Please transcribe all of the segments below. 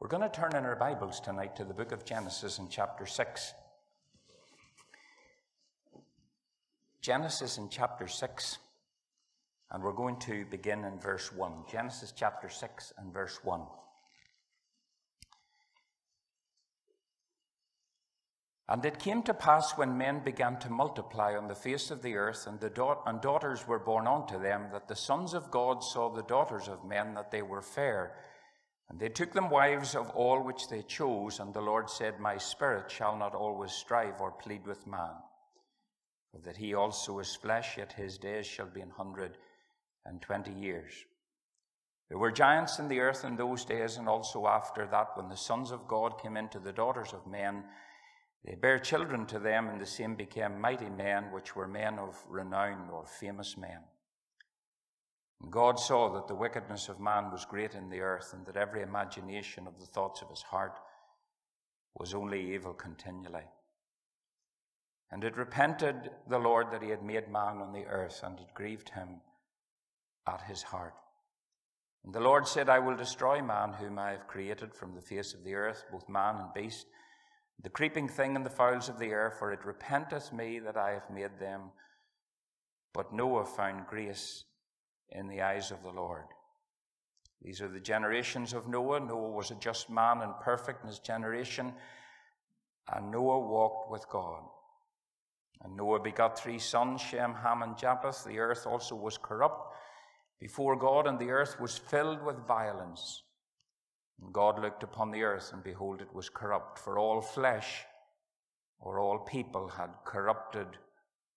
We're going to turn in our Bibles tonight to the book of Genesis in chapter 6. Genesis in chapter 6, and we're going to begin in verse 1. Genesis chapter 6 and verse 1. And it came to pass when men began to multiply on the face of the earth, and daughters were born unto them, that the sons of God saw the daughters of men, that they were fair. And they took them wives of all which they chose, and the Lord said, My spirit shall not always strive or plead with man, for that he also is flesh, yet his days shall be 120 years. There were giants in the earth in those days, and also after that, when the sons of God came into the daughters of men, they bare children to them, and the same became mighty men, which were men of renown or famous men. And God saw that the wickedness of man was great in the earth, and that every imagination of the thoughts of his heart was only evil continually. And it repented the Lord that he had made man on the earth, and it grieved him at his heart. And the Lord said, I will destroy man whom I have created from the face of the earth, both man and beast, the creeping thing and the fowls of the air, for it repenteth me that I have made them. But Noah found grace in the eyes of the Lord. These are the generations of Noah. Noah was a just man and perfect in his generation, and Noah walked with God. And Noah begot three sons, Shem, Ham, and Japheth. The earth also was corrupt before God, and the earth was filled with violence. And God looked upon the earth, and behold, it was corrupt, for all flesh, or all people, had corrupted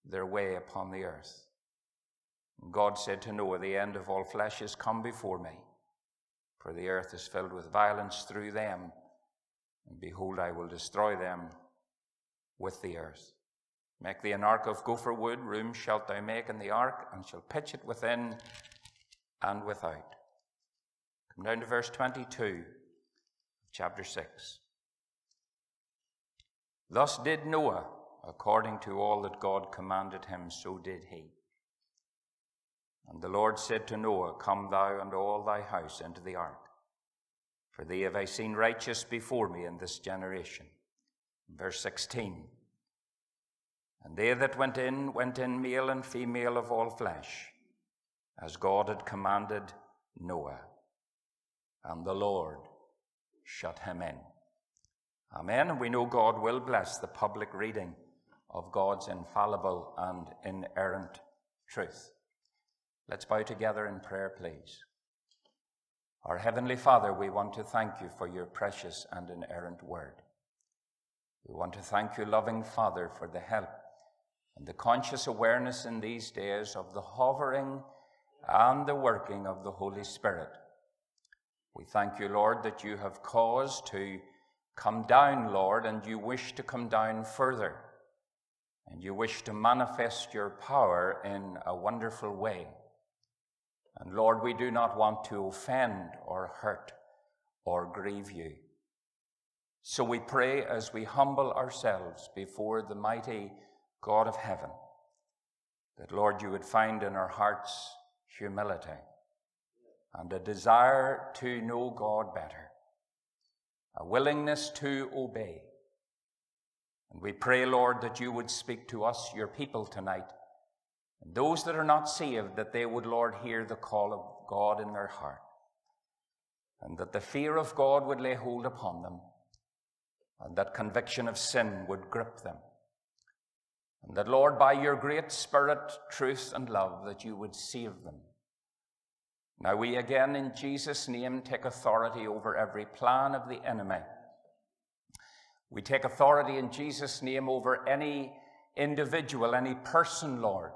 their way upon the earth. And God said to Noah, The end of all flesh is come before me, for the earth is filled with violence through them, and behold, I will destroy them with the earth. Make thee an ark of gopher wood, room shalt thou make in the ark, and shall pitch it within and without. Come down to verse 22 of chapter 6. Thus did Noah, according to all that God commanded him, so did he. And the Lord said to Noah, Come thou and all thy house into the ark, for thee have I seen righteous before me in this generation. Verse 16. And they that went in male and female of all flesh, as God had commanded Noah. And the Lord shut him in. Amen. And we know God will bless the public reading of God's infallible and inerrant truth. Let's bow together in prayer, please. Our Heavenly Father, we want to thank you for your precious and inerrant word. We want to thank you, loving Father, for the help and the conscious awareness in these days of the hovering and the working of the Holy Spirit. We thank you, Lord, that you have cause to come down, Lord, and you wish to come down further. And you wish to manifest your power in a wonderful way. And Lord, we do not want to offend or hurt or grieve you. So we pray as we humble ourselves before the mighty God of heaven, that, Lord, you would find in our hearts humility and a desire to know God better, a willingness to obey. And we pray, Lord, that you would speak to us, your people, tonight, and those that are not saved, that they would, Lord, hear the call of God in their heart, and that the fear of God would lay hold upon them, and that conviction of sin would grip them, and that, Lord, by your great Spirit, truth, and love, that you would save them. Now we again, in Jesus' name, take authority over every plan of the enemy. We take authority in Jesus' name over any individual, any person, Lord,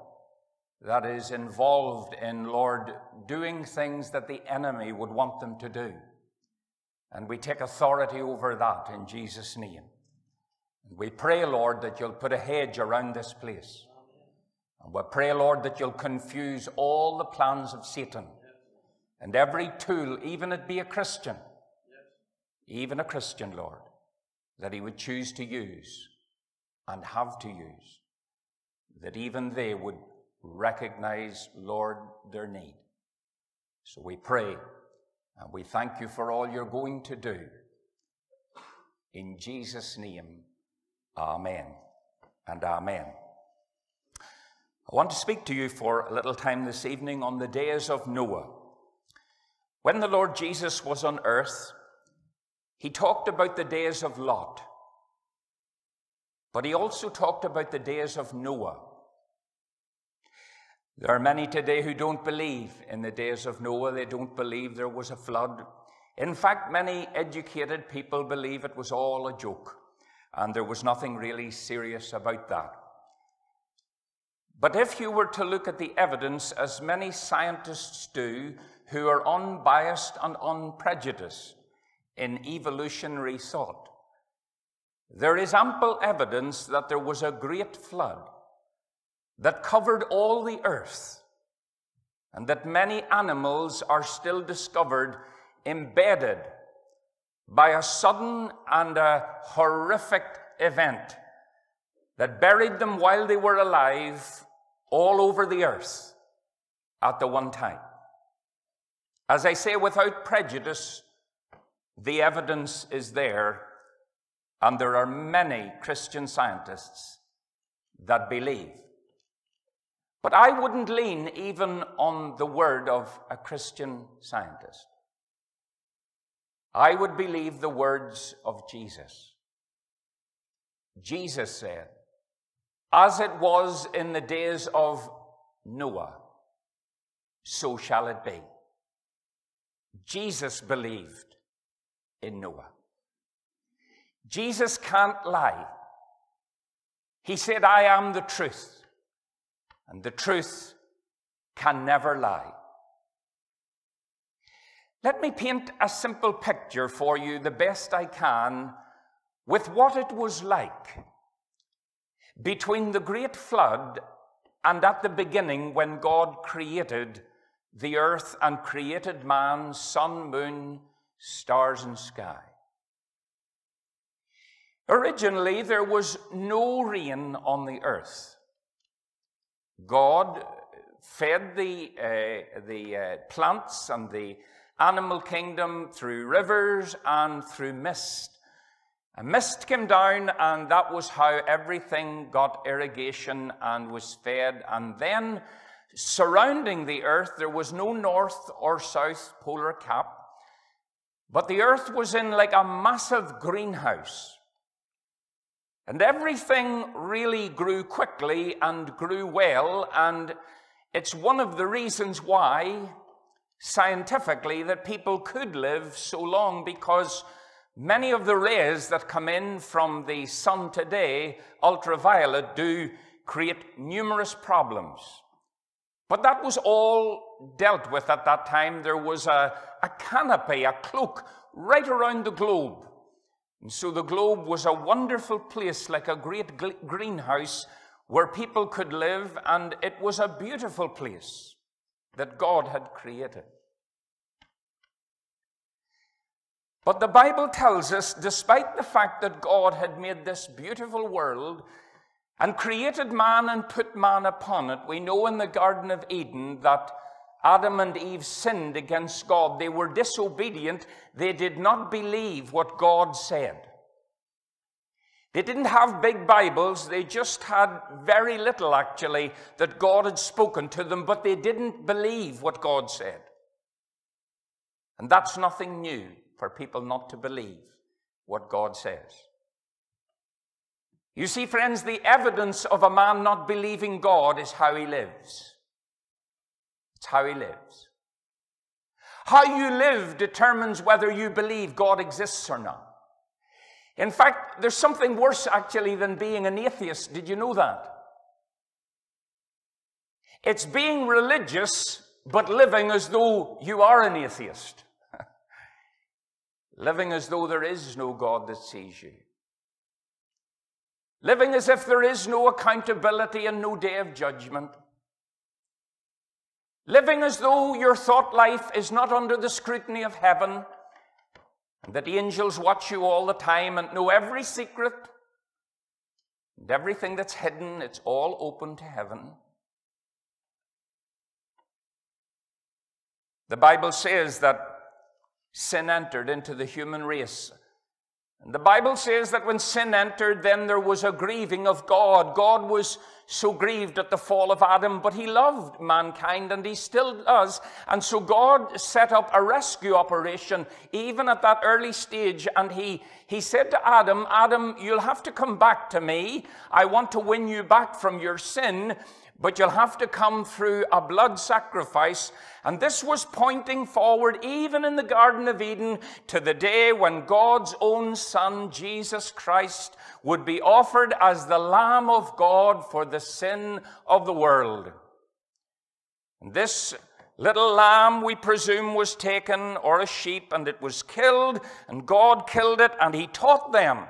that is involved in, Lord, doing things that the enemy would want them to do. And we take authority over that in Jesus' name. And we pray, Lord, that you'll put a hedge around this place. And we pray, Lord, that you'll confuse all the plans of Satan. And every tool, even it be a Christian, even a Christian, Lord, that he would choose to use and have to use, that even they would recognize, Lord, their need. So we pray, and we thank you for all you're going to do In Jesus' name, amen and amen. I want to speak to you for a little time this evening on the days of Noah. When the Lord Jesus was on earth, he talked about the days of Lot, but he also talked about the days of Noah. There are many today who don't believe in the days of Noah. They don't believe there was a flood. In fact, many educated people believe it was all a joke, and there was nothing really serious about that. But if you were to look at the evidence, as many scientists do, who are unbiased and unprejudiced in evolutionary thought, there is ample evidence that there was a great flood that covered all the earth, and that many animals are still discovered embedded by a sudden and a horrific event that buried them while they were alive all over the earth at the one time. As I say, without prejudice, the evidence is there, and there are many Christian scientists that believe. But I wouldn't lean even on the word of a Christian scientist. I would believe the words of Jesus. Jesus said, "As it was in the days of Noah, so shall it be." Jesus believed in Noah. Jesus can't lie. He said, "I am the truth, and the truth can never lie." Let me paint a simple picture for you, the best I can, with what it was like between the great flood and at the beginning when God created the earth and created man, sun, moon, stars, and sky. Originally, there was no rain on the earth. God fed the plants and the animal kingdom through rivers and through mist. A mist came down, and that was how everything got irrigation and was fed. And then, surrounding the earth, there was no north or south polar cap, but the earth was in like a massive greenhouse. And everything really grew quickly and grew well, and it's one of the reasons why scientifically that people could live so long, because many of the rays that come in from the sun today, ultraviolet, do create numerous problems. But that was all dealt with at that time. There was a canopy, a cloak right around the globe. And so the globe was a wonderful place, like a great greenhouse where people could live, and it was a beautiful place that God had created. But the Bible tells us, despite the fact that God had made this beautiful world and created man and put man upon it, we know in the Garden of Eden that Adam and Eve sinned against God. They were disobedient. They did not believe what God said. They didn't have big Bibles. They just had very little, actually, that God had spoken to them, but they didn't believe what God said. And that's nothing new, for people not to believe what God says. You see, friends, the evidence of a man not believing God is how he lives. It's how he lives. How you live determines whether you believe God exists or not. In fact, there's something worse, actually, than being an atheist. Did you know that? It's being religious, but living as though you are an atheist. Living as though there is no God that sees you. Living as if there is no accountability and no day of judgment. Living as though your thought life is not under the scrutiny of heaven, and that angels watch you all the time and know every secret, and everything that's hidden, it's all open to heaven. The Bible says that sin entered into the human race The Bible says that when sin entered, then there was a grieving of God. God was so grieved at the fall of Adam, but he loved mankind, and he still does. And so God set up a rescue operation, even at that early stage. And he said to Adam, Adam, you'll have to come back to me. I want to win you back from your sin, but you'll have to come through a blood sacrifice. And this was pointing forward, even in the Garden of Eden, to the day when God's own Son, Jesus Christ, would be offered as the Lamb of God for the sin of the world. And this little lamb, we presume, was taken, or a sheep, and it was killed, and God killed it, and he taught them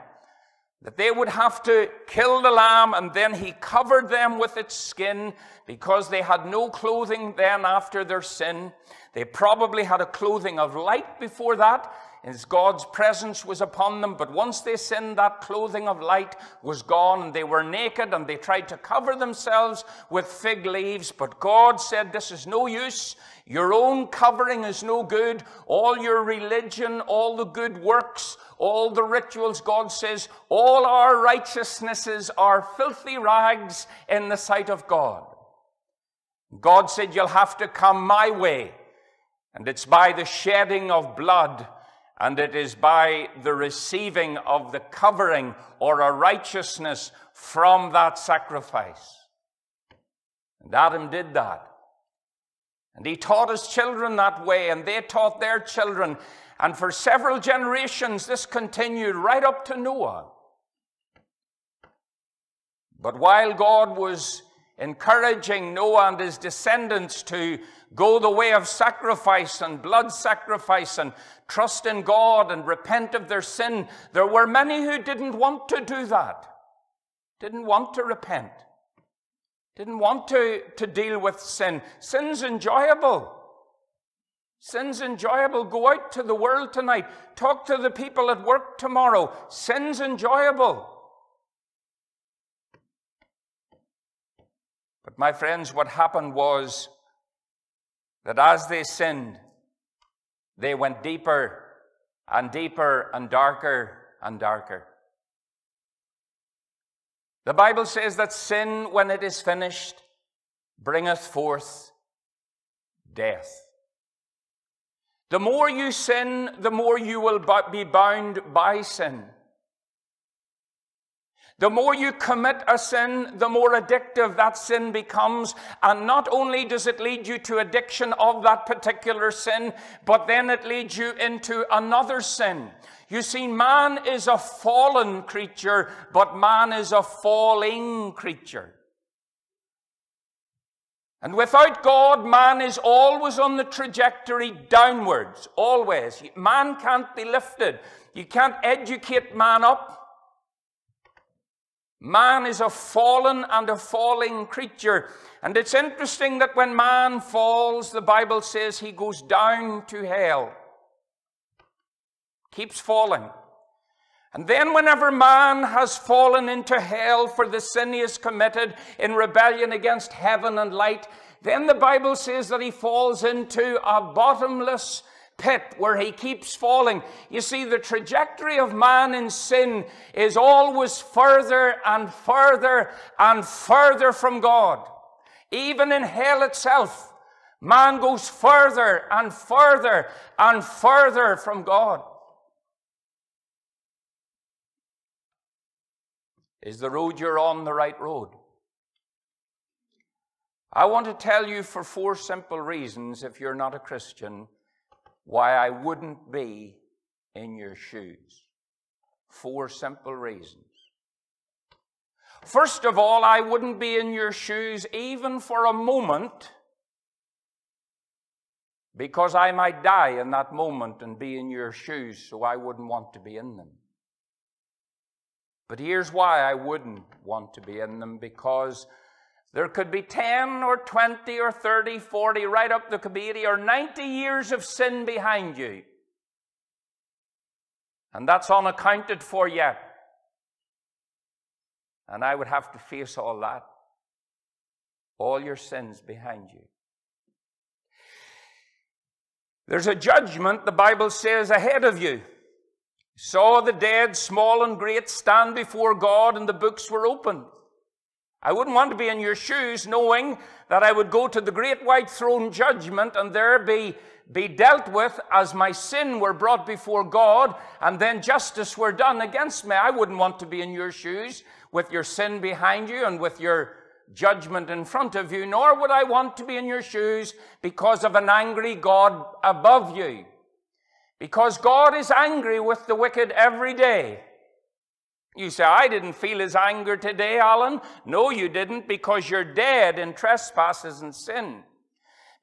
that they would have to kill the lamb, and then he covered them with its skin, because they had no clothing then after their sin. They probably had a clothing of light before that, as God's presence was upon them. But once they sinned, that clothing of light was gone, and they were naked, and they tried to cover themselves with fig leaves. But God said, this is no use. Your own covering is no good. All your religion, all the good works, all the rituals, God says, all our righteousnesses are filthy rags in the sight of God. God said, you'll have to come my way. And it's by the shedding of blood, and it is by the receiving of the covering or a righteousness from that sacrifice. And Adam did that. And he taught his children that way, and they taught their children. And for several generations, this continued right up to Noah. But while God was encouraging Noah and his descendants to go the way of sacrifice and blood sacrifice and trust in God and repent of their sin, there were many who didn't want to do that, didn't want to repent, didn't want to deal with sin. Sin's enjoyable. Sin's enjoyable. Go out to the world tonight. Talk to the people at work tomorrow. Sin's enjoyable. But my friends, what happened was that as they sinned, they went deeper and deeper and darker and darker. The Bible says that sin, when it is finished, bringeth forth death. The more you sin, the more you will be bound by sin. The more you commit a sin, the more addictive that sin becomes. And not only does it lead you to addiction of that particular sin, but then it leads you into another sin. You see, man is a fallen creature, but man is a falling creature. And without God, man is always on the trajectory downwards, always. Man can't be lifted. You can't educate man up. Man is a fallen and a falling creature. And it's interesting that when man falls, the Bible says he goes down to hell. Keeps falling. And then whenever man has fallen into hell for the sin he has committed in rebellion against heaven and light, then the Bible says that he falls into a bottomless pit where he keeps falling. You see, the trajectory of man in sin is always further and further and further from God. Even in hell itself, man goes further and further and further from God. Is the road you're on the right road? I want to tell you for four simple reasons, if you're not a Christian, why I wouldn't be in your shoes. Four simple reasons. First of all, I wouldn't be in your shoes even for a moment, because I might die in that moment and be in your shoes, so I wouldn't want to be in them. But here's why I wouldn't want to be in them, because there could be 10 or 20 or 30, 40, right up there could be 80 or 90 years of sin behind you. And that's unaccounted for yet. And I would have to face all that. All your sins behind you. There's a judgment, the Bible says, ahead of you. He saw the dead, small and great, stand before God, and the books were opened. I wouldn't want to be in your shoes knowing that I would go to the great white throne judgment and there be dealt with as my sin were brought before God, and then justice were done against me. I wouldn't want to be in your shoes with your sin behind you and with your judgment in front of you, nor would I want to be in your shoes because of an angry God above you. Because God is angry with the wicked every day. You say, I didn't feel his anger today, Alan. No, you didn't, because you're dead in trespasses and sin.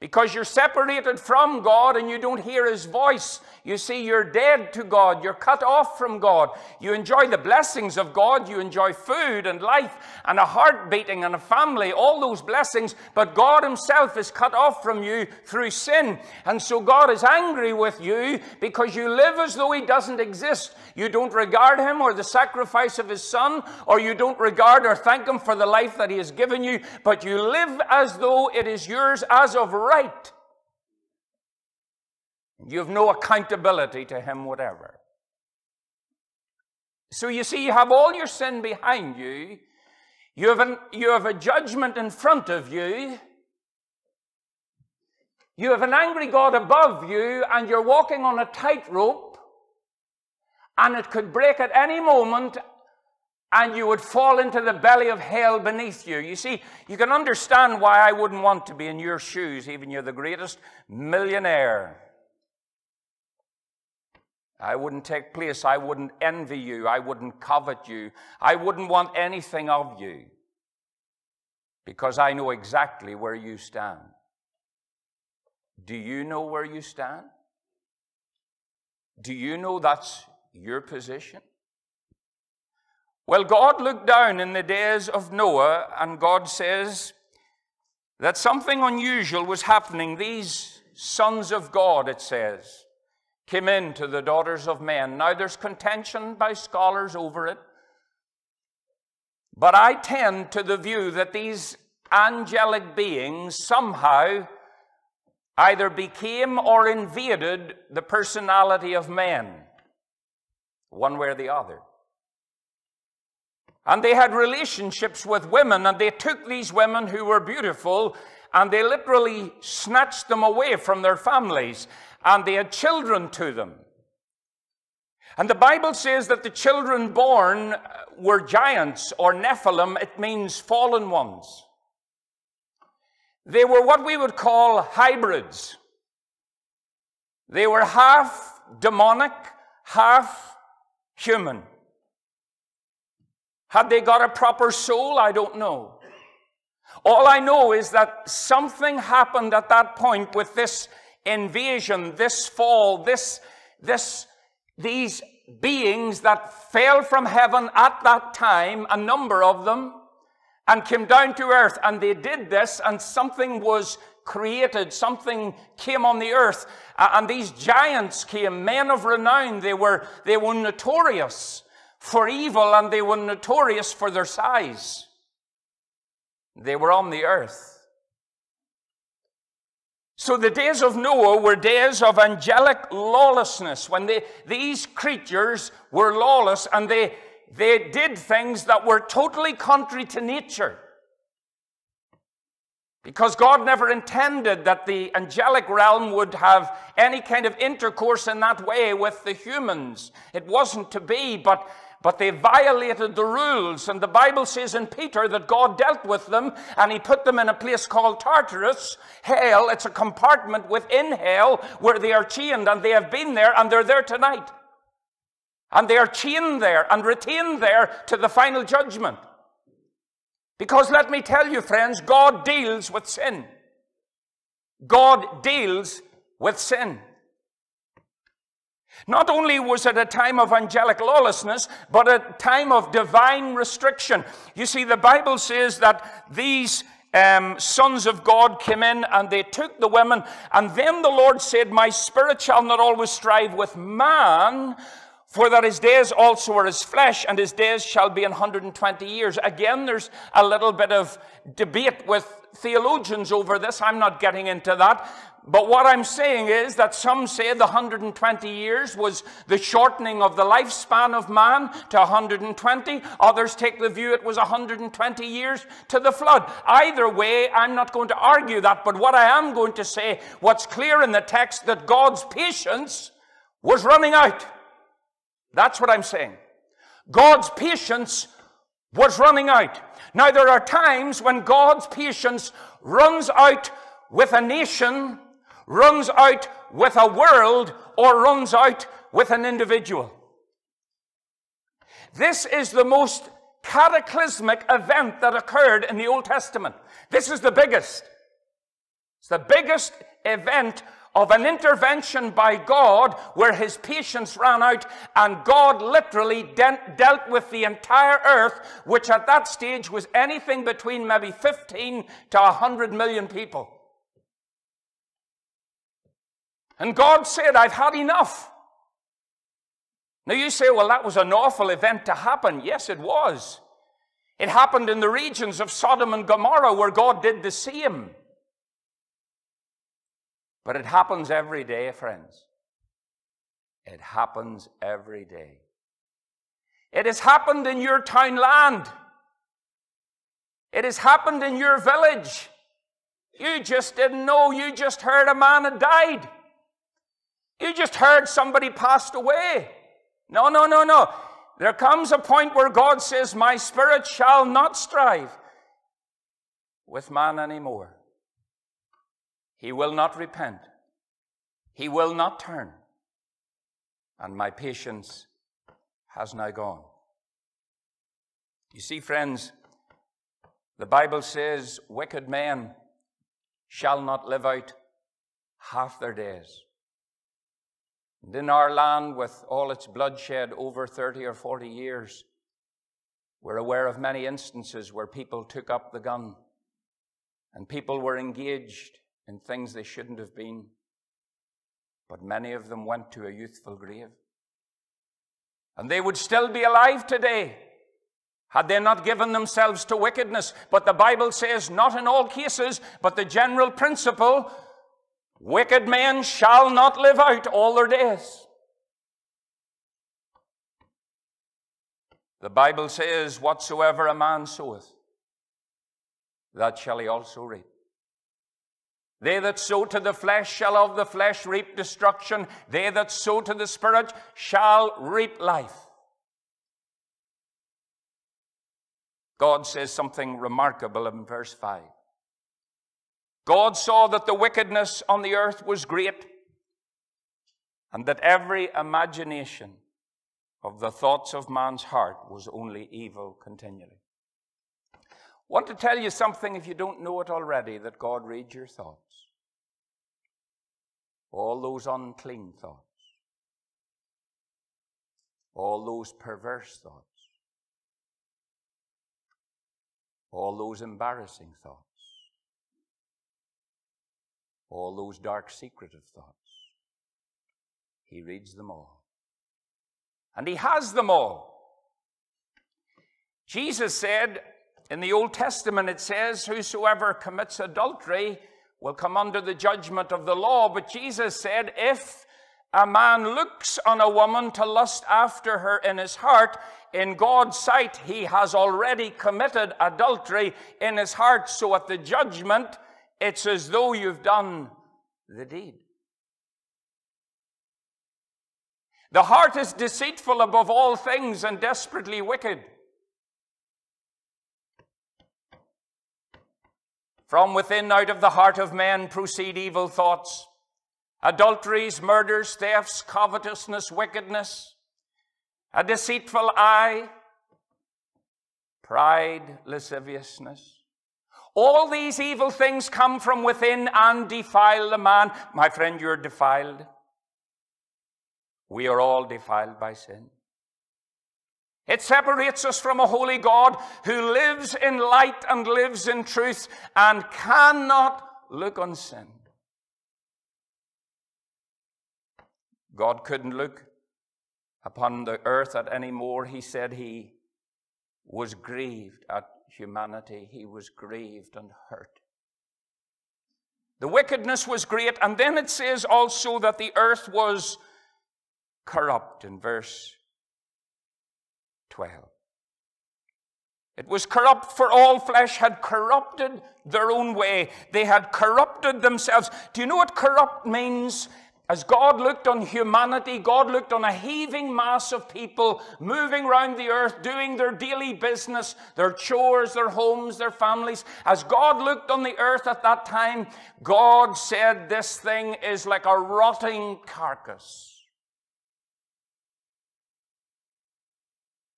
Because you're separated from God and you don't hear his voice. You see, you're dead to God. You're cut off from God. You enjoy the blessings of God. You enjoy food and life and a heart beating and a family, all those blessings. But God himself is cut off from you through sin. And so God is angry with you because you live as though he doesn't exist. You don't regard him or the sacrifice of his son, or you don't regard or thank him for the life that he has given you. But you live as though it is yours as of right. You have no accountability to him whatever. So you see, you have all your sin behind you. You have a judgment in front of you. You have an angry God above you, and you're walking on a tightrope, and it could break at any moment, and you would fall into the belly of hell beneath you. You see, you can understand why I wouldn't want to be in your shoes, even you're the greatest millionaire. I wouldn't take place. I wouldn't envy you. I wouldn't covet you. I wouldn't want anything of you, because I know exactly where you stand. Do you know where you stand? Do you know that's your position? Well, God looked down in the days of Noah, and God says that something unusual was happening. These sons of God, it says, came in to the daughters of men. Now, there's contention by scholars over it, but I tend to the view that these angelic beings somehow either became or invaded the personality of man, one way or the other. And they had relationships with women, and they took these women who were beautiful, and they literally snatched them away from their families, and they had children to them. And the Bible says that the children born were giants, or Nephilim. It means fallen ones. They were what we would call hybrids. They were half demonic, half human. Had they got a proper soul? I don't know. All I know is that something happened at that point with this invasion, this fall, these beings that fell from heaven at that time, a number of them, and came down to earth. And they did this, and something was created. Something came on the earth. And these giants came, men of renown. They were notorious for evil, and they were notorious for their size. They were on the earth. So the days of Noah were days of angelic lawlessness, when these creatures were lawless, and they did things that were totally contrary to nature. Because God never intended that the angelic realm would have any kind of intercourse in that way with the humans. It wasn't to be, but they violated the rules. And the Bible says in Peter that God dealt with them, and he put them in a place called Tartarus, hell. It's a compartment within hell where they are chained, and they have been there, and they're there tonight. And they are chained there and retained there to the final judgment. Because let me tell you, friends, God deals with sin. God deals with sin. Not only was it a time of angelic lawlessness, but a time of divine restriction. You see, the Bible says that these sons of God came in, and they took the women. And then the Lord said, "My spirit shall not always strive with man, for that his days also are his flesh, and his days shall be 120 years. Again, there's a little bit of debate with theologians over this. I'm not getting into that. But what I'm saying is that some say the 120 years was the shortening of the lifespan of man to 120. Others take the view it was 120 years to the flood. Either way, I'm not going to argue that. But what I am going to say, what's clear in the text, that God's patience was running out. That's what I'm saying. God's patience was running out. Now, there are times when God's patience runs out with a nation, runs out with a world, or runs out with an individual. This is the most cataclysmic event that occurred in the Old Testament. This is the biggest. It's the biggest event of an intervention by God where his patience ran out, and God literally dealt with the entire earth, which at that stage was anything between maybe 15 to 100 million people. And God said, I've had enough. Now you say, well, that was an awful event to happen. Yes, it was. It happened in the regions of Sodom and Gomorrah where God did the same. But it happens every day, friends. It happens every day. It has happened in your townland. It has happened in your village. You just didn't know. You just heard a man had died. You just heard somebody passed away. No, no, no, no. There comes a point where God says, my spirit shall not strive with man anymore. He will not repent. He will not turn. And my patience has now gone. You see, friends, the Bible says wicked men shall not live out half their days. And in our land, with all its bloodshed over 30 or 40 years, we're aware of many instances where people took up the gun and people were engaged in things they shouldn't have been, but many of them went to a youthful grave. And they would still be alive today had they not given themselves to wickedness. But the Bible says, not in all cases, but the general principle, wicked men shall not live out all their days. The Bible says, whatsoever a man soweth, that shall he also reap. They that sow to the flesh shall of the flesh reap destruction. They that sow to the Spirit shall reap life. God says something remarkable in verse 5. God saw that the wickedness on the earth was great, and that every imagination of the thoughts of man's heart was only evil continually. I want to tell you something, if you don't know it already, that God reads your thoughts. All those unclean thoughts. All those perverse thoughts. All those embarrassing thoughts. All those dark, secretive thoughts. He reads them all. And he has them all. Jesus said, in the Old Testament, it says, whosoever commits adultery will come under the judgment of the law. But Jesus said, if a man looks on a woman to lust after her in his heart, in God's sight, he has already committed adultery in his heart. So at the judgment, it's as though you've done the deed. The heart is deceitful above all things and desperately wicked. From within, out of the heart of men, proceed evil thoughts, adulteries, murders, thefts, covetousness, wickedness, a deceitful eye, pride, lasciviousness. All these evil things come from within and defile the man. My friend, you're defiled. We are all defiled by sin. It separates us from a holy God who lives in light and lives in truth and cannot look on sin. God couldn't look upon the earth at any more. He said he was grieved at humanity. He was grieved and hurt. The wickedness was great. And then it says also that the earth was corrupt in verse 12. It was corrupt, for all flesh had corrupted their own way. They had corrupted themselves. Do you know what corrupt means? As God looked on humanity, God looked on a heaving mass of people moving around the earth, doing their daily business, their chores, their homes, their families. As God looked on the earth at that time, God said, this thing is like a rotting carcass.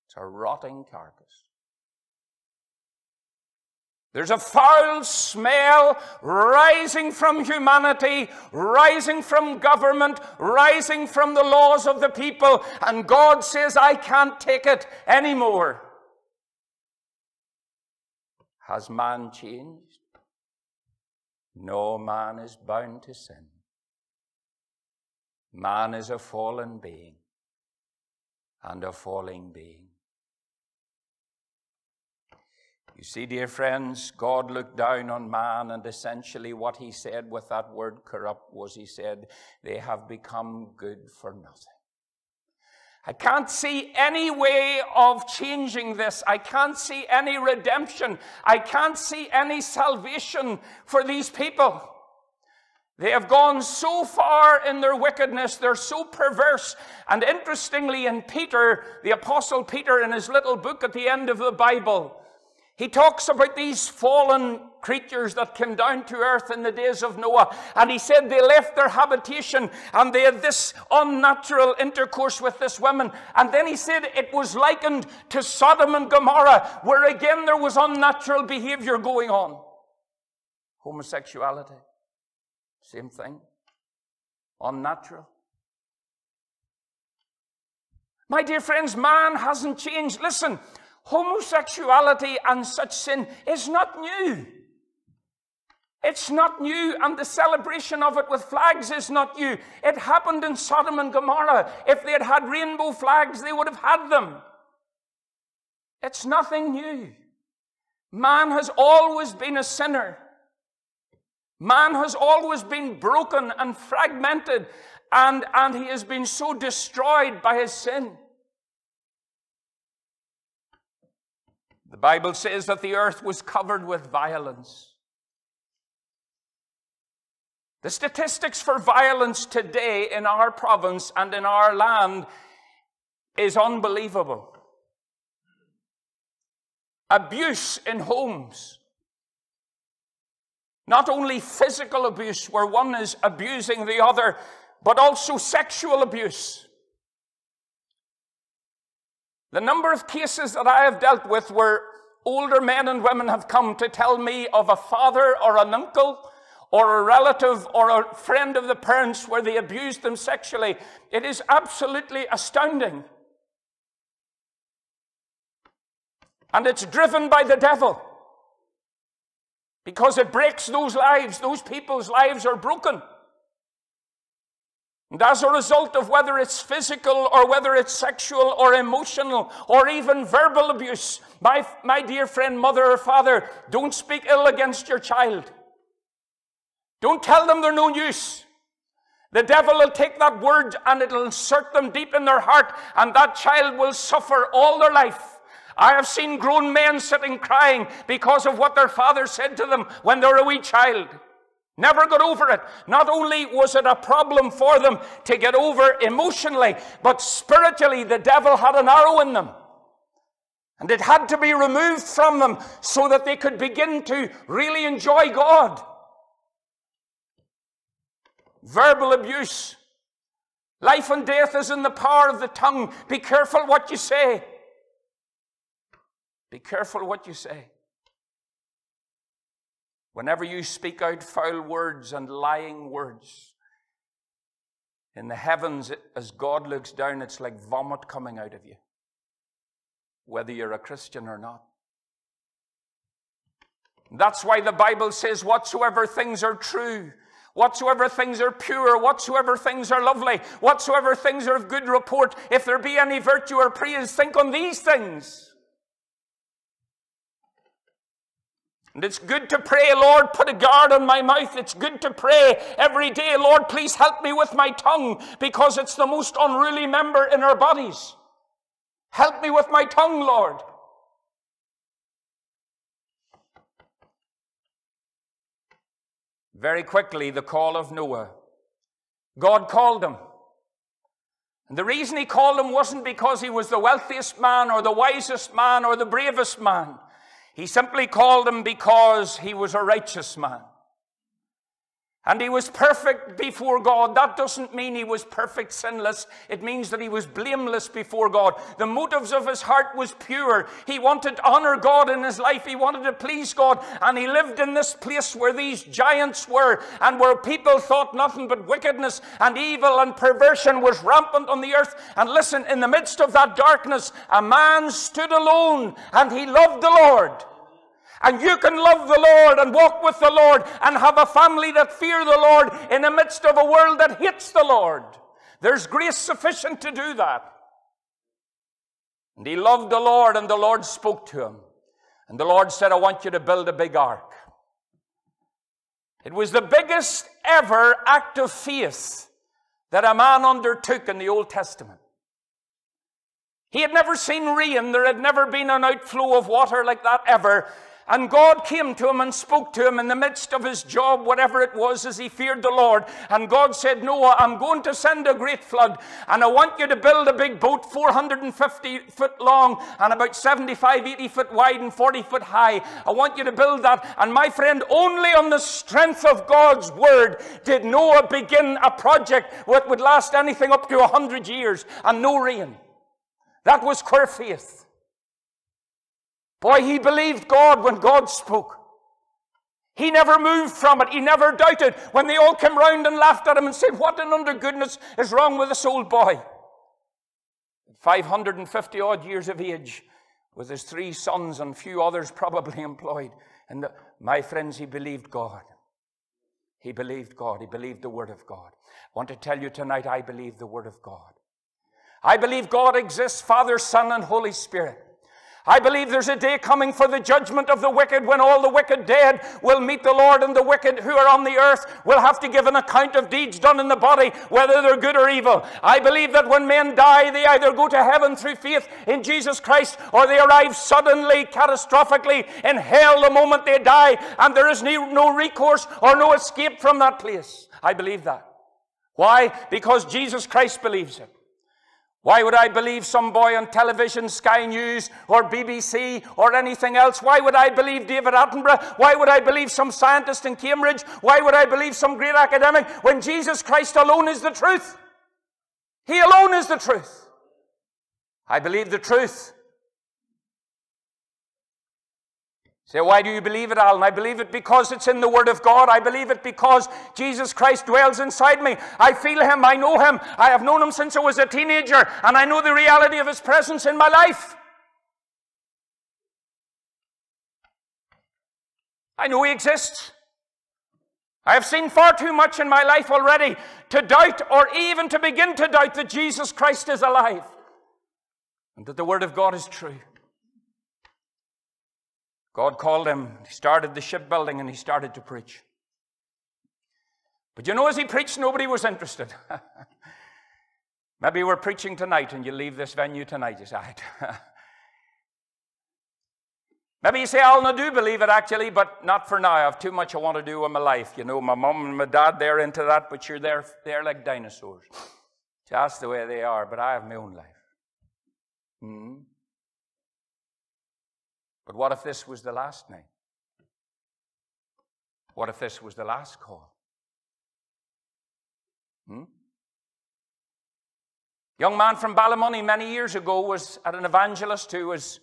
It's a rotting carcass. There's a foul smell rising from humanity, rising from government, rising from the laws of the people. And God says, I can't take it anymore. Has man changed? No, man is bound to sin. Man is a fallen being, and a falling being. You see, dear friends, God looked down on man, and essentially what he said with that word corrupt was, he said, they have become good for nothing. I can't see any way of changing this. I can't see any redemption. I can't see any salvation for these people. They have gone so far in their wickedness. They're so perverse. And interestingly, in Peter, the Apostle Peter, in his little book at the end of the Bible, he talks about these fallen creatures that came down to earth in the days of Noah. And he said they left their habitation and they had this unnatural intercourse with this woman. And then he said it was likened to Sodom and Gomorrah, where again there was unnatural behavior going on. Homosexuality, same thing, unnatural. My dear friends, man hasn't changed. Listen. Homosexuality and such sin is not new. It's not new, and the celebration of it with flags is not new. It happened in Sodom and Gomorrah. If they had had rainbow flags, they would have had them. It's nothing new. Man has always been a sinner. Man has always been broken and fragmented, and he has been so destroyed by his sin. The Bible says that the earth was covered with violence. The statistics for violence today in our province and in our land is unbelievable. Abuse in homes. Not only physical abuse, where one is abusing the other, but also sexual abuse. The number of cases that I have dealt with where older men and women have come to tell me of a father or an uncle or a relative or a friend of the parents where they abused them sexually, it is absolutely astounding. And it's driven by the devil, because it breaks those lives. Those people's lives are broken. And as a result of whether it's physical or whether it's sexual or emotional or even verbal abuse, my dear friend, mother or father, don't speak ill against your child. Don't tell them they're no use. The devil will take that word and it'll insert them deep in their heart, and that child will suffer all their life. I have seen grown men sitting crying because of what their father said to them when they were a wee child. Never got over it. Not only was it a problem for them to get over emotionally, but spiritually the devil had an arrow in them. And it had to be removed from them so that they could begin to really enjoy God. Verbal abuse. Life and death is in the power of the tongue. Be careful what you say. Be careful what you say. Whenever you speak out foul words and lying words, in the heavens, as God looks down, it's like vomit coming out of you, whether you're a Christian or not. That's why the Bible says, whatsoever things are true, whatsoever things are pure, whatsoever things are lovely, whatsoever things are of good report, if there be any virtue or praise, think on these things. And it's good to pray, Lord, put a guard on my mouth. It's good to pray every day, Lord, please help me with my tongue, because it's the most unruly member in our bodies. Help me with my tongue, Lord. Very quickly, the call of Noah. God called him. And the reason he called him wasn't because he was the wealthiest man or the wisest man or the bravest man. He simply called him because he was a righteous man. And he was perfect before God. That doesn't mean he was perfect sinless. It means that he was blameless before God. The motives of his heart was pure. He wanted to honor God in his life. He wanted to please God. And he lived in this place where these giants were and where people thought nothing but wickedness and evil and perversion was rampant on the earth. And listen, in the midst of that darkness, a man stood alone and he loved the Lord. And you can love the Lord and walk with the Lord and have a family that fear the Lord in the midst of a world that hates the Lord. There's grace sufficient to do that. And he loved the Lord, and the Lord spoke to him. And the Lord said, I want you to build a big ark. It was the biggest ever act of faith that a man undertook in the Old Testament. He had never seen rain. There had never been an outflow of water like that ever. And God came to him and spoke to him in the midst of his job, whatever it was, as he feared the Lord. And God said, Noah, I'm going to send a great flood, and I want you to build a big boat, 450 foot long and about 75, 80 foot wide and 40 foot high. I want you to build that. And my friend, only on the strength of God's word did Noah begin a project that would last anything up to 100 years and no rain. That was queer faith. Boy, he believed God when God spoke. He never moved from it. He never doubted. When they all came round and laughed at him and said, what an under goodness is wrong with this old boy? 550 odd years of age, with his 3 sons and few others probably employed. And my friends, he believed God. He believed God. He believed the word of God. I want to tell you tonight, I believe the word of God. I believe God exists, Father, Son, and Holy Spirit. I believe there's a day coming for the judgment of the wicked, when all the wicked dead will meet the Lord, and the wicked who are on the earth will have to give an account of deeds done in the body, whether they're good or evil. I believe that when men die, they either go to heaven through faith in Jesus Christ, or they arrive suddenly, catastrophically in hell the moment they die, and there is no recourse or no escape from that place. I believe that. Why? Because Jesus Christ believes it. Why would I believe some boy on television, Sky News, or BBC, or anything else? Why would I believe David Attenborough? Why would I believe some scientist in Cambridge? Why would I believe some great academic when Jesus Christ alone is the truth? He alone is the truth. I believe the truth. Say, why do you believe it, Alan? I believe it because it's in the Word of God. I believe it because Jesus Christ dwells inside me. I feel Him. I know Him. I have known Him since I was a teenager, and I know the reality of His presence in my life. I know He exists. I have seen far too much in my life already to doubt, or even to begin to doubt, that Jesus Christ is alive and that the Word of God is true. God called him. He started the shipbuilding, and he started to preach. But you know, as he preached, nobody was interested. Maybe we're preaching tonight, and you leave this venue tonight. You say, maybe you say, Alan, I do believe it actually, but not for now. I have too much I want to do in my life. You know, my mum and my dad, they're into that, but you're there, they're like dinosaurs. That's the way they are, but I have my own life. But what if this was the last night? What if this was the last call? Young man from Ballymoney many years ago was at an evangelist who was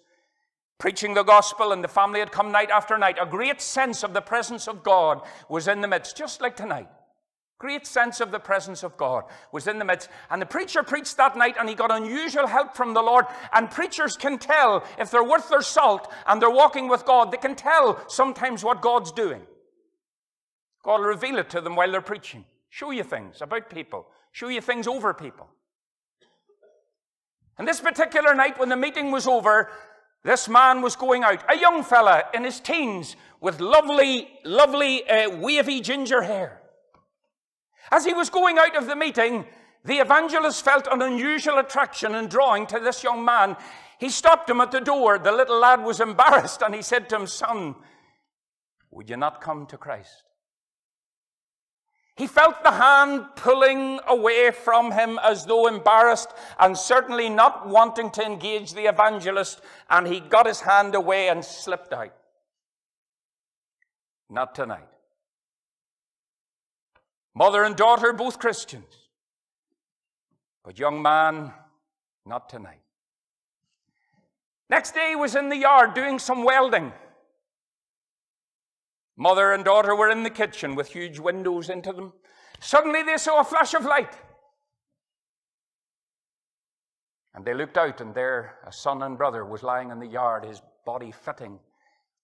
preaching the gospel, and the family had come night after night. A great sense of the presence of God was in the midst, just like tonight. Great sense of the presence of God was in the midst. And the preacher preached that night, and he got unusual help from the Lord. And preachers can tell if they're worth their salt and they're walking with God. They can tell sometimes what God's doing. God will reveal it to them while they're preaching. Show you things about people. Show you things over people. And this particular night, when the meeting was over, This man was going out, a young fella in his teens with lovely, wavy ginger hair. As he was going out of the meeting, the evangelist felt an unusual attraction and drawing to this young man. He stopped him at the door. The little lad was embarrassed, and he said to him, "Son, would you not come to Christ?" He felt the hand pulling away from him as though embarrassed and certainly not wanting to engage the evangelist, and he got his hand away and slipped out. Not tonight. Mother and daughter, both Christians. But young man, not tonight. Next day he was in the yard doing some welding. Mother and daughter were in the kitchen with huge windows into them. Suddenly they saw a flash of light. And they looked out, and there a son and brother was lying in the yard, his body fitting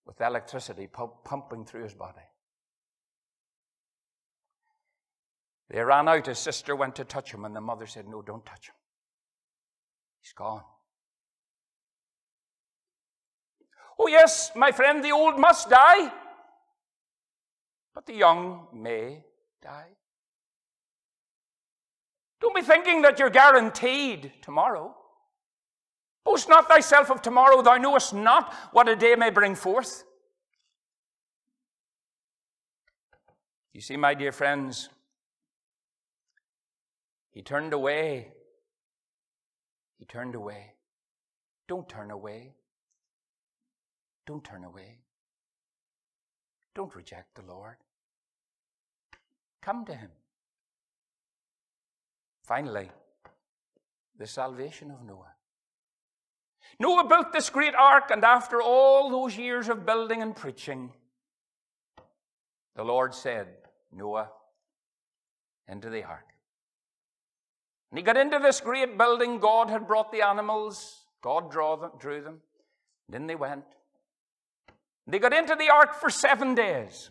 with electricity pumping through his body. They ran out. His sister went to touch him, and the mother said, "No, don't touch him. He's gone." "Oh yes, my friend, the old must die, but the young may die. Don't be thinking that you're guaranteed tomorrow. Boast not thyself of tomorrow. Thou knowest not what a day may bring forth." You see, my dear friends, he turned away. He turned away. Don't turn away. Don't turn away. Don't reject the Lord. Come to him. Finally, the salvation of Noah. Noah built this great ark, and after all those years of building and preaching, the Lord said, "Noah, into the ark." And he got into this great building. God had brought the animals. God drew them. And then they went. And they got into the ark for 7 days.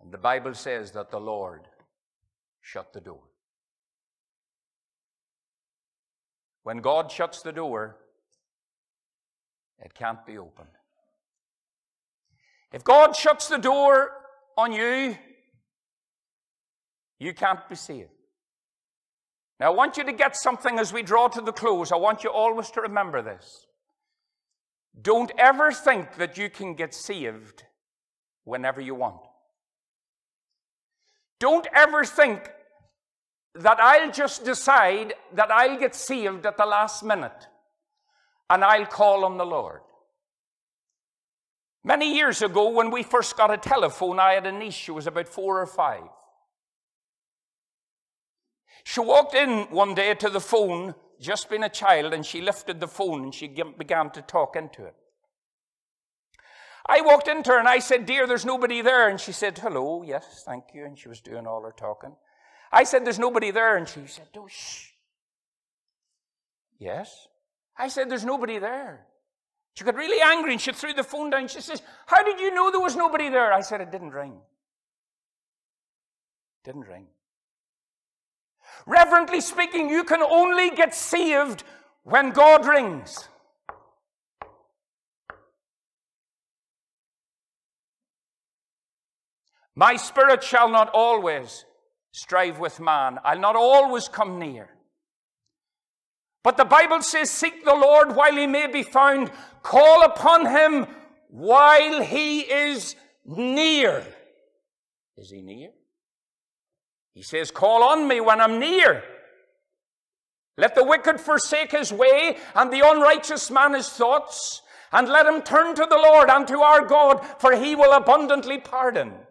And the Bible says that the Lord shut the door. When God shuts the door, it can't be opened. If God shuts the door on you, you can't be saved. Now, I want you to get something as we draw to the close. I want you always to remember this. Don't ever think that you can get saved whenever you want. Don't ever think that I'll just decide that I'll get saved at the last minute and I'll call on the Lord. Many years ago, when we first got a telephone, I had a niece. She was about 4 or 5. She walked in one day to the phone, just being a child, and she lifted the phone and she began to talk into it. I walked into her and I said, "Dear, there's nobody there." And she said, "Hello, yes, thank you." And she was doing all her talking. I said, "There's nobody there." And she said, "Oh, shh. Yes." I said, "There's nobody there." She got really angry and she threw the phone down. She says, "How did you know there was nobody there?" I said, "It didn't ring. Didn't ring." Reverently speaking, you can only get saved when God rings. My spirit shall not always strive with man. I'll not always come near. But the Bible says, "Seek the Lord while he may be found. Call upon him while he is near." Is he near? He says, "Call on me when I'm near. Let the wicked forsake his way, and the unrighteous man his thoughts, and let him turn to the Lord and to our God, for he will abundantly pardon."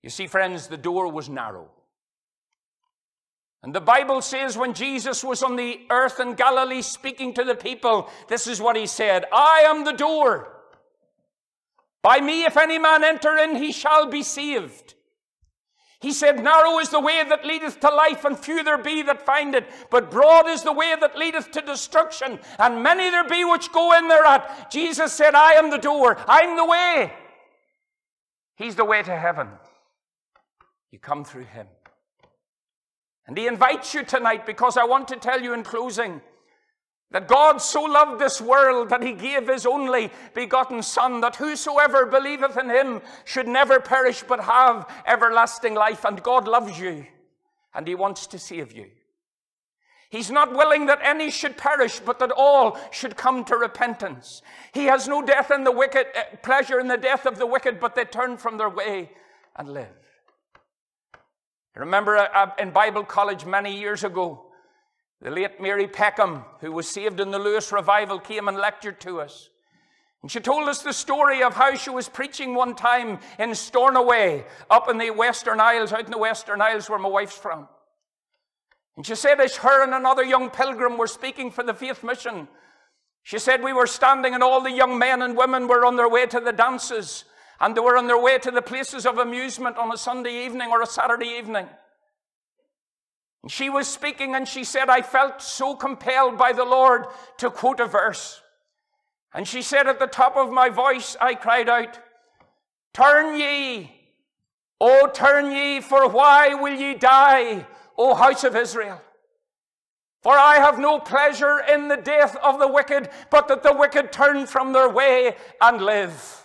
You see, friends, the door was narrow. And the Bible says when Jesus was on the earth in Galilee speaking to the people, this is what he said, "I am the door. By me, if any man enter in, he shall be saved." He said, "Narrow is the way that leadeth to life, and few there be that find it. But broad is the way that leadeth to destruction, and many there be which go in thereat." Jesus said, "I am the door. I'm the way." He's the way to heaven. You come through him. And he invites you tonight, because I want to tell you in closing that God so loved this world that he gave his only begotten Son, that whosoever believeth in him should never perish but have everlasting life. And God loves you, and he wants to save you. He's not willing that any should perish, but that all should come to repentance. He has no pleasure in the death of the wicked, but they turn from their way and live. I remember in Bible college many years ago, the late Mary Peckham, who was saved in the Lewis Revival, came and lectured to us. And she told us the story of how she was preaching one time in Stornoway, up in the Western Isles, out in the Western Isles where my wife's from. And she said, as her and another young pilgrim were speaking for the Faith Mission, she said, we were standing and all the young men and women were on their way to the dances, and they were on their way to the places of amusement on a Sunday evening or a Saturday evening. And she was speaking and she said, I felt so compelled by the Lord to quote a verse. And she said, at the top of my voice, I cried out, turn ye, O turn ye, for why will ye die, O house of Israel? For I have no pleasure in the death of the wicked, but that the wicked turn from their way and live.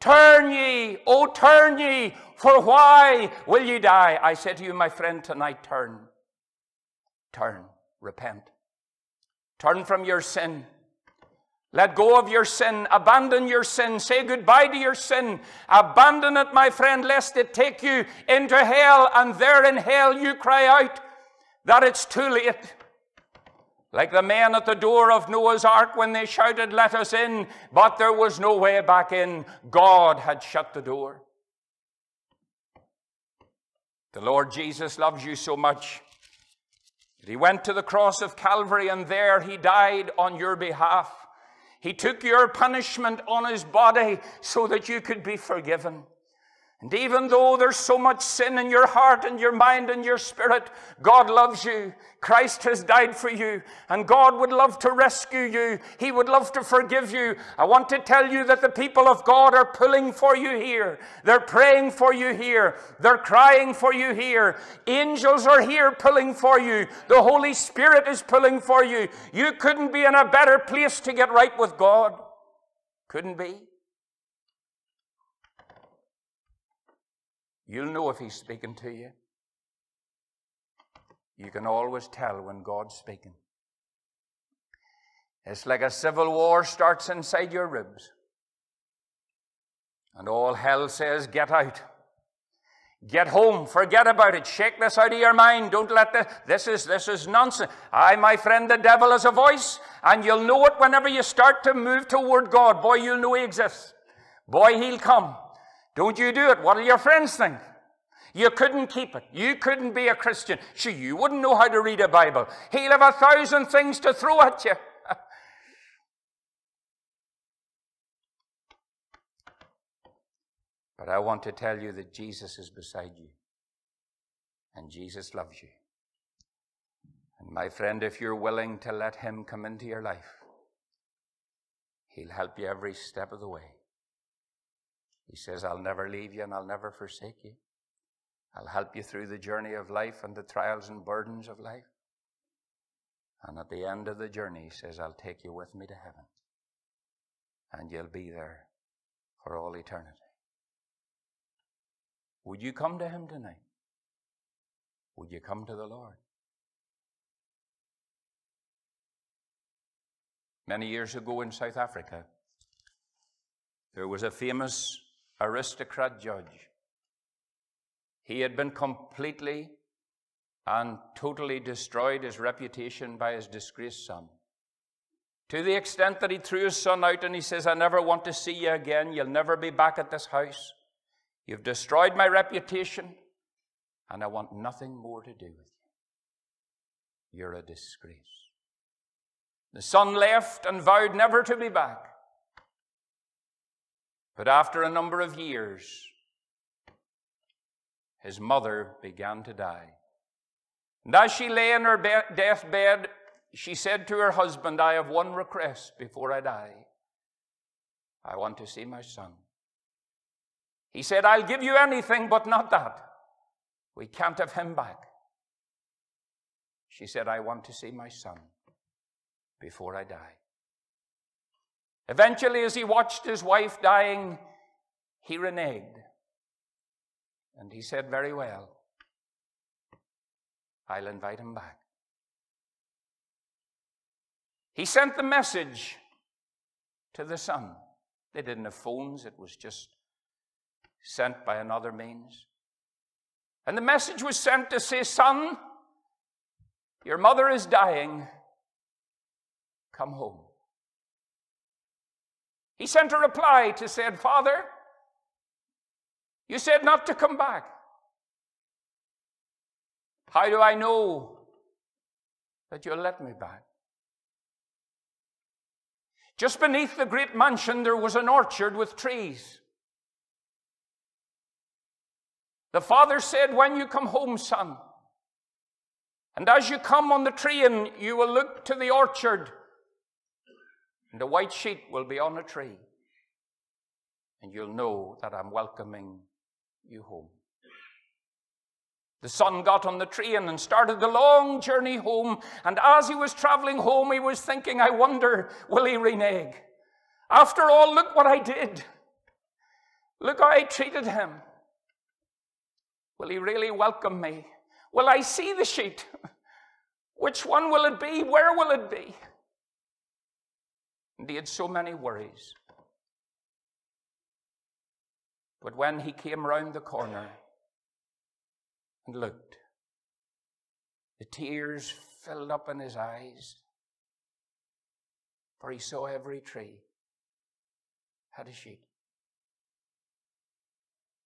Turn ye, O turn ye, for why will ye die? I say to you, my friend, tonight, turn. Turn. Repent. Turn from your sin. Let go of your sin. Abandon your sin. Say goodbye to your sin. Abandon it, my friend, lest it take you into hell, and there in hell you cry out that it's too late. Like the men at the door of Noah's Ark when they shouted, let us in, but there was no way back in. God had shut the door. The Lord Jesus loves you so much that he went to the cross of Calvary, and there he died on your behalf. He took your punishment on his body so that you could be forgiven. And even though there's so much sin in your heart and your mind and your spirit, God loves you. Christ has died for you, and God would love to rescue you. He would love to forgive you. I want to tell you that the people of God are pulling for you here. They're praying for you here. They're crying for you here. Angels are here pulling for you. The Holy Spirit is pulling for you. You couldn't be in a better place to get right with God. Couldn't be. You'll know if he's speaking to you. You can always tell when God's speaking. It's like a civil war starts inside your ribs. And all hell says, get out. Get home. Forget about it. Shake this out of your mind. Don't let this is nonsense. Aye, my friend, the devil has a voice, and you'll know it whenever you start to move toward God. Boy, you'll know he exists. Boy, he'll come. Don't you do it. What'll your friends think? You couldn't keep it. You couldn't be a Christian. Sure, you wouldn't know how to read a Bible. He'll have 1,000 things to throw at you. But I want to tell you that Jesus is beside you. And Jesus loves you. And my friend, if you're willing to let him come into your life, he'll help you every step of the way. He says, I'll never leave you and I'll never forsake you. I'll help you through the journey of life and the trials and burdens of life. And at the end of the journey, he says, I'll take you with me to heaven. And you'll be there for all eternity. Would you come to him tonight? Would you come to the Lord? Many years ago in South Africa, there was a famous aristocrat judge. He had been completely and totally destroyed his reputation by his disgraced son, to the extent that he threw his son out, and he says, I never want to see you again. You'll never be back at this house. You've destroyed my reputation, and I want nothing more to do with you. You're a disgrace. The son left and vowed never to be back. But after a number of years, his mother began to die. And as she lay in her deathbed, she said to her husband, I have one request before I die. I want to see my son. He said, I'll give you anything but not that. We can't have him back. She said, I want to see my son before I die. Eventually, as he watched his wife dying, he reneged. And he said, very well, I'll invite him back. He sent the message to the son. They didn't have phones. It was just sent by another means. And the message was sent to say, son, your mother is dying. Come home. He sent a reply to say, Father, you said not to come back. How do I know that you'll let me back? Just beneath the great mansion, there was an orchard with trees. The father said, when you come home, son, and as you come on the train, you will look to the orchard, and a white sheet will be on a tree, and you'll know that I'm welcoming you home. The son got on the train and started the long journey home, and as he was traveling home, he was thinking, I wonder, will he renege? After all, look what I did. Look how I treated him. Will he really welcome me? Will I see the sheet? Which one will it be? Where will it be? And he had so many worries. But when he came round the corner and looked, the tears filled up in his eyes, for he saw every tree had a sheet.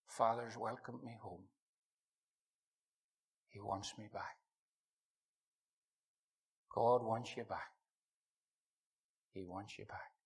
Father's welcomed me home. He wants me back. God wants you back. He wants you back.